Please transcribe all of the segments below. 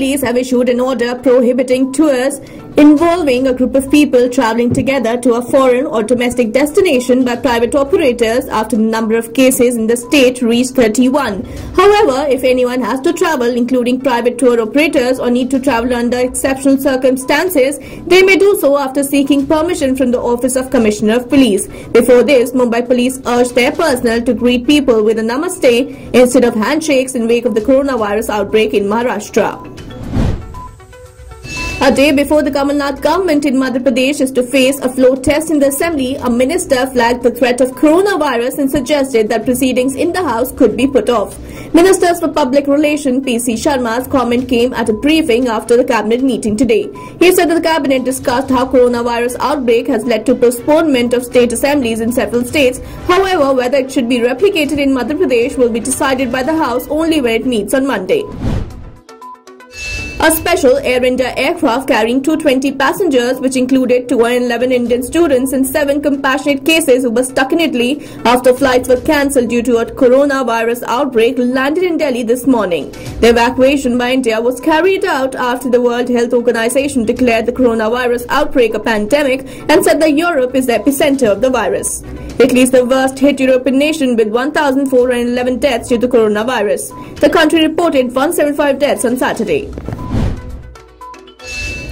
police have issued an order prohibiting tours involving a group of people travelling together to a foreign or domestic destination by private operators after the number of cases in the state reached 31. However, if anyone has to travel, including private tour operators, or need to travel under exceptional circumstances, they may do so after seeking permission from the Office of Commissioner of Police. Before this, Mumbai police urged their personnel to greet people with a namaste instead of handshakes in wake of the coronavirus outbreak in Maharashtra. A day before the Kamal Nath government in Madhya Pradesh is to face a floor test in the assembly, a minister flagged the threat of coronavirus and suggested that proceedings in the house could be put off. Minister for Public Relations P.C. Sharma's comment came at a briefing after the cabinet meeting today. He said that the cabinet discussed how coronavirus outbreak has led to postponement of state assemblies in several states. However, whether it should be replicated in Madhya Pradesh will be decided by the house only when it meets on Monday. A special Air India aircraft carrying 220 passengers, which included 211 Indian students and 7 compassionate cases who were stuck in Italy after flights were cancelled due to a coronavirus outbreak, landed in Delhi this morning. The evacuation by India was carried out after the World Health Organization declared the coronavirus outbreak a pandemic and said that Europe is the epicenter of the virus. Italy is the worst hit European nation with 1,411 deaths due to coronavirus. The country reported 175 deaths on Saturday.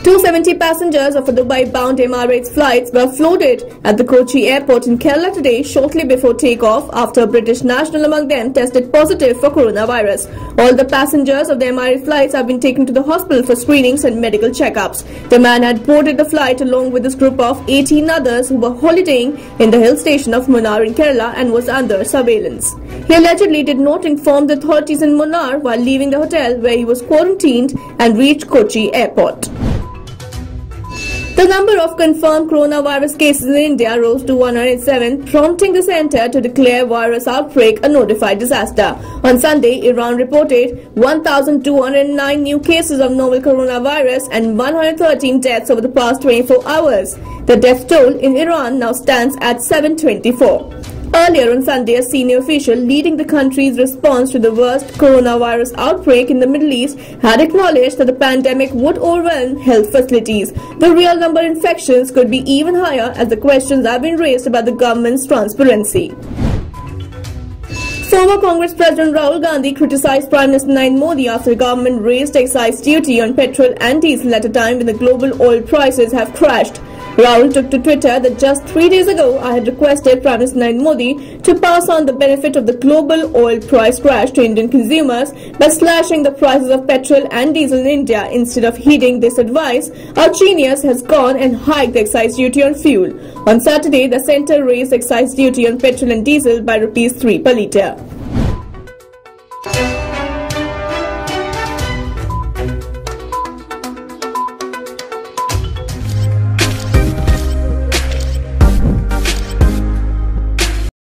270 passengers of a Dubai-bound Emirates flights were floated at the Kochi airport in Kerala today shortly before takeoff after a British national among them tested positive for coronavirus. All the passengers of the Emirates flights have been taken to the hospital for screenings and medical checkups. The man had boarded the flight along with his group of 18 others who were holidaying in the hill station of Munnar in Kerala and was under surveillance. He allegedly did not inform the authorities in Munnar while leaving the hotel where he was quarantined and reached Kochi airport. The number of confirmed coronavirus cases in India rose to 107, prompting the centre to declare virus outbreak a notified disaster. On Sunday, Iran reported 1,209 new cases of novel coronavirus and 113 deaths over the past 24 hours. The death toll in Iran now stands at 724. Earlier on Sunday, a senior official leading the country's response to the worst coronavirus outbreak in the Middle East had acknowledged that the pandemic would overwhelm health facilities. The real number of infections could be even higher as the questions have been raised about the government's transparency. Former Congress President Rahul Gandhi criticised Prime Minister Narendra Modi after the government raised excise duty on petrol and diesel at a time when the global oil prices have crashed. Rahul took to Twitter that just 3 days ago, I had requested Prime Minister Narendra Modi to pass on the benefit of the global oil price crash to Indian consumers by slashing the prices of petrol and diesel in India. Instead of heeding this advice, our genius has gone and hiked the excise duty on fuel. On Saturday, the centre raised excise duty on petrol and diesel by Rs 3 per litre.